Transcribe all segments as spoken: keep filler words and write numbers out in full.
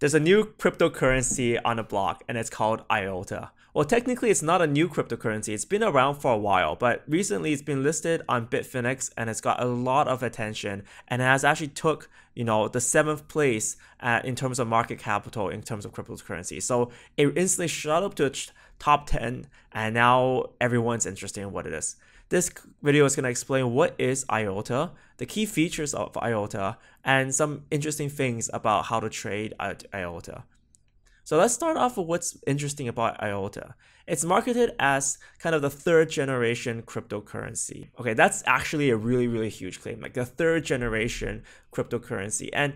There's a new cryptocurrency on the block and it's called I O T A. Well, technically it's not a new cryptocurrency, it's been around for a while, but recently it's been listed on Bitfinex and it's got a lot of attention and it has actually took, you know, the seventh place uh, in terms of market capital in terms of cryptocurrency. So it instantly shot up to a top ten and now everyone's interested in what it is. This video is going to explain what is I O T A, the key features of I O T A, and some interesting things about how to trade I O T A. So let's start off with what's interesting about I O T A. It's marketed as kind of the third generation cryptocurrency. Okay, that's actually a really, really huge claim, like the third generation cryptocurrency. And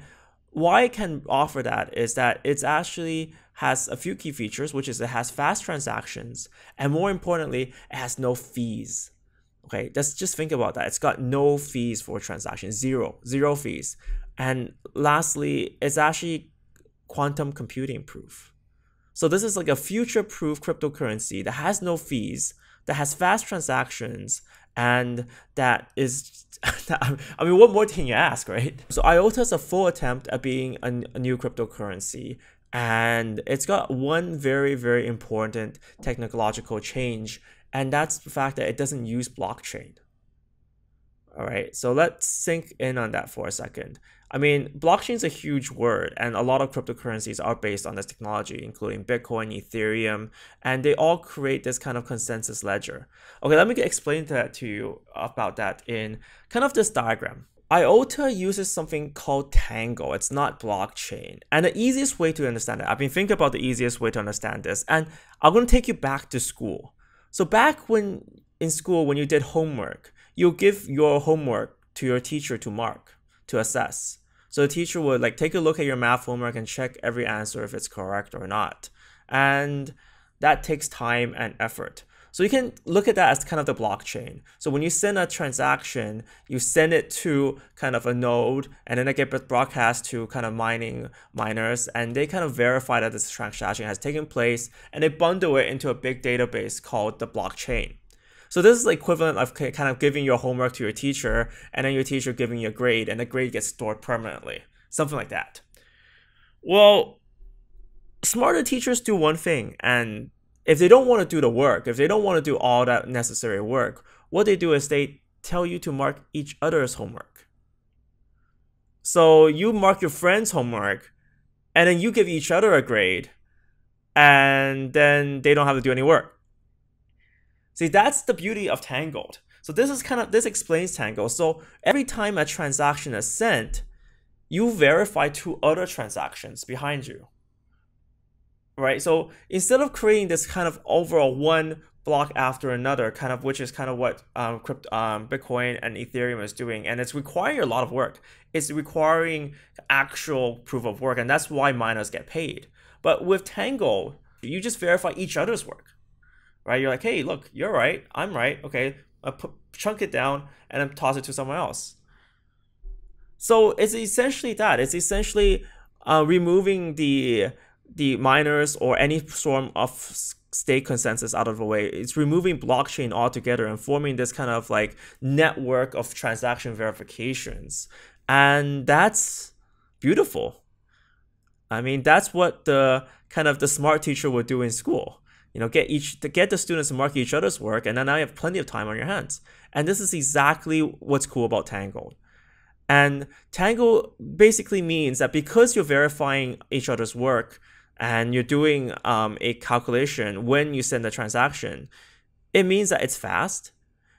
why it can offer that is that it's actually has a few key features, which is it has fast transactions, and more importantly, it has no fees. Okay, let's just think about that. It's got no fees for transactions, zero, zero fees. And lastly, it's actually quantum computing proof. So this is like a future-proof cryptocurrency that has no fees, that has fast transactions, and that is, that, I mean, what more can you ask, right? So I O T A is a full attempt at being a, a new cryptocurrency, and it's got one very, very important technological change, and that's the fact that it doesn't use blockchain. All right, so let's sink in on that for a second. I mean, blockchain is a huge word, and a lot of cryptocurrencies are based on this technology, including Bitcoin, Ethereum, and they all create this kind of consensus ledger. Okay, let me explain that to you about that in kind of this diagram. I O T A uses something called Tangle. It's not blockchain. And the easiest way to understand it, I've been thinking about the easiest way to understand this, and I'm going to take you back to school. So back when in school, when you did homework, you'll give your homework to your teacher to mark, to assess. So the teacher would like take a look at your math homework and check every answer if it's correct or not. And that takes time and effort. So you can look at that as kind of the blockchain. So when you send a transaction, you send it to kind of a node, and then it gets broadcast to kind of mining miners, and they kind of verify that this transaction has taken place, and they bundle it into a big database called the blockchain. So this is the equivalent of kind of giving your homework to your teacher, and then your teacher giving you a grade, and the grade gets stored permanently. Something like that. Well, smarter teachers do one thing, and if they don't want to do the work, if they don't want to do all that necessary work, what they do is they tell you to mark each other's homework. So you mark your friend's homework, and then you give each other a grade, and then they don't have to do any work. See, that's the beauty of Tangled. So this is kind of, this explains Tangle. So every time a transaction is sent, you verify two other transactions behind you, right? So instead of creating this kind of overall one block after another, kind of which is kind of what um, crypto, um, Bitcoin and Ethereum is doing, and it's requiring a lot of work. It's requiring actual proof of work, and that's why miners get paid. But with Tangle, you just verify each other's work. Right? You're like, hey, look, you're right, I'm right, okay, I put, chunk it down and then toss it to someone else. So it's essentially that. It's essentially uh, removing the, the miners or any form of state consensus out of the way. It's removing blockchain altogether and forming this kind of like network of transaction verifications. And that's beautiful. I mean, that's what the kind of the smart teacher would do in school. You know, get each to get the students to mark each other's work, and then now you have plenty of time on your hands. And this is exactly what's cool about Tangle. And Tangle basically means that because you're verifying each other's work and you're doing um, a calculation when you send a transaction, it means that it's fast.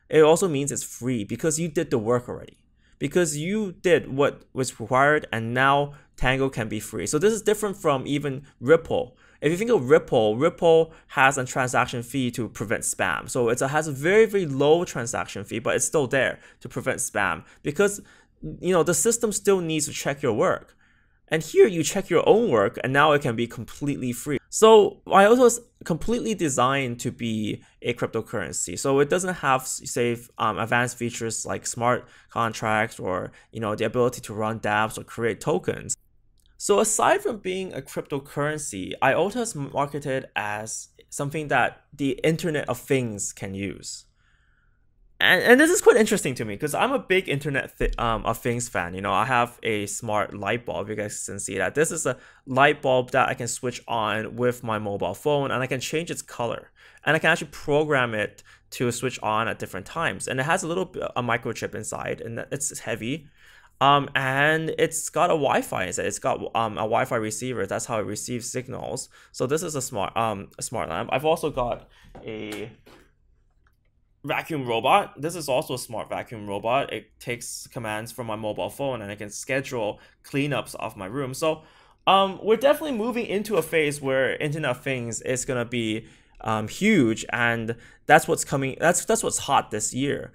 It also means it's free because you did the work already, because you did what was required, and now Tangle can be free. So this is different from even Ripple. If you think of Ripple, Ripple has a transaction fee to prevent spam. So it has a very, very low transaction fee, but it's still there to prevent spam because, you know, the system still needs to check your work. And here you check your own work, and now it can be completely free. So I O T A is completely designed to be a cryptocurrency. So it doesn't have, say, um, advanced features like smart contracts or, you know, the ability to run dApps or create tokens. So aside from being a cryptocurrency, I O T A is marketed as something that the Internet of Things can use. And, and this is quite interesting to me because I'm a big Internet th um, of Things fan. You know, I have a smart light bulb. You guys can see that. This is a light bulb that I can switch on with my mobile phone, and I can change its color. And I can actually program it to switch on at different times. And it has a little a microchip inside, and it's heavy. Um, and it's got a Wi-Fi inside. It's got um, a Wi-Fi receiver. That's how it receives signals. So this is a smart um a smart lamp. I've also got a vacuum robot. This is also a smart vacuum robot. It takes commands from my mobile phone, and I can schedule cleanups off my room. So um, we're definitely moving into a phase where Internet of Things is gonna be um, huge, and that's what's coming. That's that's what's hot this year.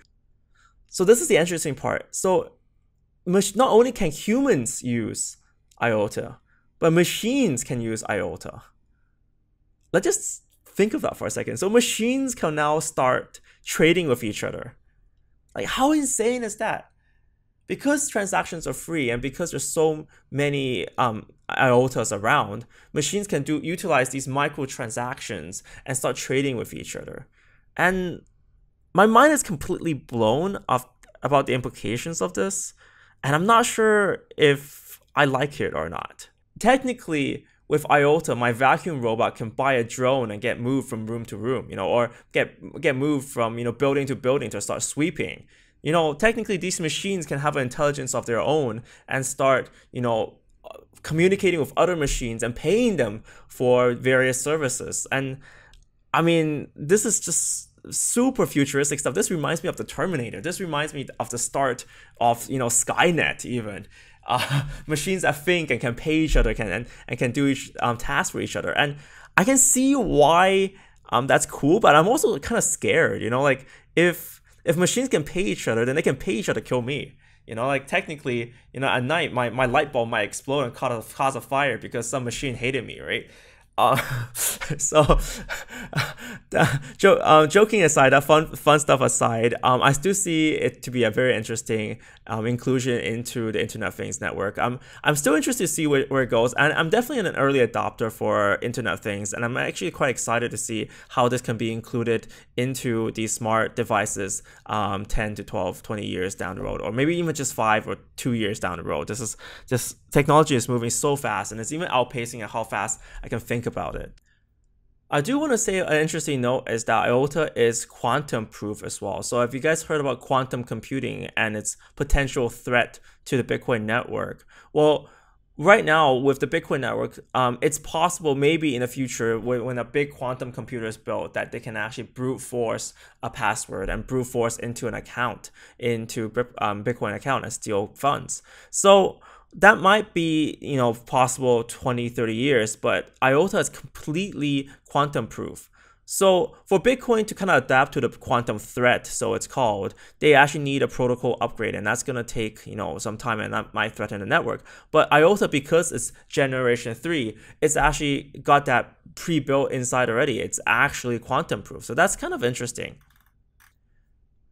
So this is the interesting part. So not only can humans use IOTA, but machines can use IOTA. Let's just think of that for a second. So machines can now start trading with each other. Like, how insane is that? Because transactions are free, and because there's so many um, IOTAs around, machines can do utilize these micro transactions and start trading with each other. And my mind is completely blown off about the implications of this. And I'm not sure if I like it or not. Technically, with IOTA, my vacuum robot can buy a drone and get moved from room to room, you know, or get get moved from, you know, building to building to start sweeping. You know, technically, these machines can have an intelligence of their own and start, you know, communicating with other machines and paying them for various services. And I mean, this is just super futuristic stuff. This reminds me of the Terminator. This reminds me of the start of, you know, Skynet even. Uh, machines that think and can pay each other can and, and can do each um, tasks for each other. And I can see why um, that's cool, but I'm also kind of scared, you know, like if if machines can pay each other, then they can pay each other to kill me. You know, like technically, you know, at night, my, my light bulb might explode and cause a, cause a fire because some machine hated me, right? Uh, so, jo uh, joking aside, that fun fun stuff aside, um, I still see it to be a very interesting um, inclusion into the Internet of Things network. I'm I'm still interested to see where, where it goes, and I'm definitely an early adopter for Internet of Things, and I'm actually quite excited to see how this can be included into these smart devices um, ten to twelve, twenty years down the road, or maybe even just five or two years down the road. This is just technology is moving so fast, and it's even outpacing at how fast I can think about it. I do want to say an interesting note is that IOTA is quantum proof as well. So if you guys heard about quantum computing and its potential threat to the Bitcoin network, well, right now with the Bitcoin network, um, it's possible maybe in the future when, when a big quantum computer is built that they can actually brute force a password and brute force into an account, into um, Bitcoin account and steal funds. So that might be, you know, possible twenty, thirty years, but IOTA is completely quantum proof. So for Bitcoin to kind of adapt to the quantum threat, so it's called, they actually need a protocol upgrade, and that's going to take, you know, some time, and that might threaten the network. But IOTA, because it's generation three, it's actually got that pre-built inside already. It's actually quantum proof. So that's kind of interesting.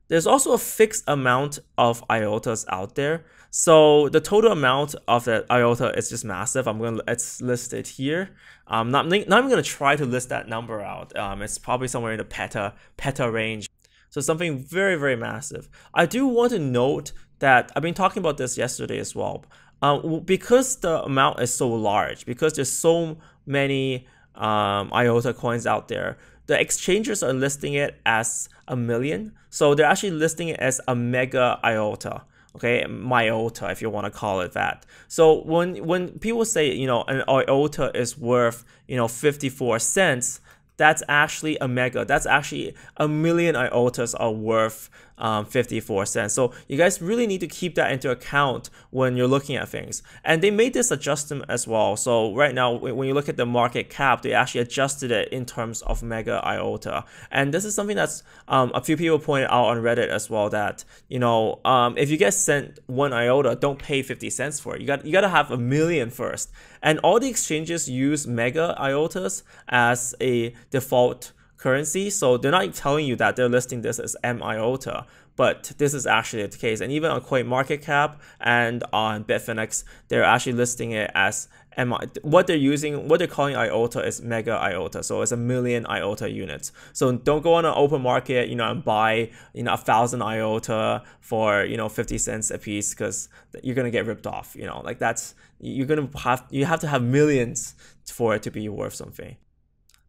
There's also a fixed amount of IOTAs out there. So the total amount of the IOTA is just massive. I'm going to let's list it here. I'm not, not even going to try to list that number out. Um, it's probably somewhere in the peta, peta range. So something very, very massive. I do want to note that I've been talking about this yesterday as well. Uh, because the amount is so large, because there's so many um, IOTA coins out there, the exchanges are listing it as a million. So they're actually listing it as a mega IOTA. Okay, myota, if you want to call it that. So when when people say, you know, an IOTA is worth, you know, fifty-four cents, that's actually a mega. That's actually a million IOTAs are worth um, fifty-four cents. So you guys really need to keep that into account when you're looking at things. And they made this adjustment as well. So right now, when you look at the market cap, they actually adjusted it in terms of mega IOTA. And this is something that's um, a few people pointed out on Reddit as well, that, you know, um, if you get sent one IOTA, don't pay fifty cents for it. You got you got to have a million first. And all the exchanges use mega IOTAs as a default currency, so they're not telling you that they're listing this as M IOTA, but this is actually the case. And even on CoinMarketCap and on Bitfinex, they're actually listing it as And what they're using, what they're calling I O T A is mega I O T A. So it's a million I O T A units. So don't go on an open market, you know, and buy, you know, a thousand I O T A for, you know, fifty cents a piece, because you're going to get ripped off, you know, like that's, you're going to have, you have to have millions for it to be worth something.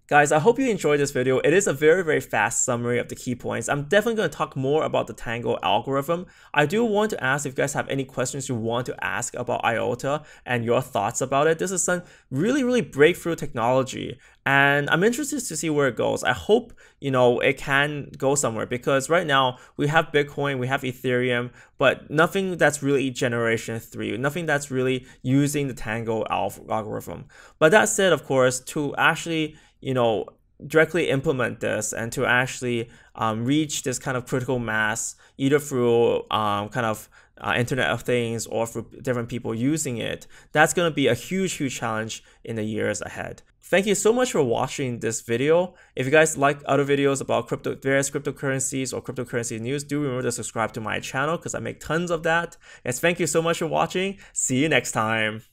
Guys, I hope you enjoyed this video. It is a very, very fast summary of the key points. I'm definitely going to talk more about the Tangle algorithm. I do want to ask if you guys have any questions you want to ask about I O T A and your thoughts about it. This is some really, really breakthrough technology, and I'm interested to see where it goes. I hope, you know, it can go somewhere, because right now we have Bitcoin, we have Ethereum, but nothing that's really generation three, nothing that's really using the Tangle algorithm. But that said, of course, to actually, you know, directly implement this and to actually um, reach this kind of critical mass, either through um, kind of uh, Internet of Things or for different people using it, that's going to be a huge, huge challenge in the years ahead. Thank you so much for watching this video. If you guys like other videos about crypto, various cryptocurrencies or cryptocurrency news, do remember to subscribe to my channel because I make tons of that. Yes, thank you so much for watching. See you next time.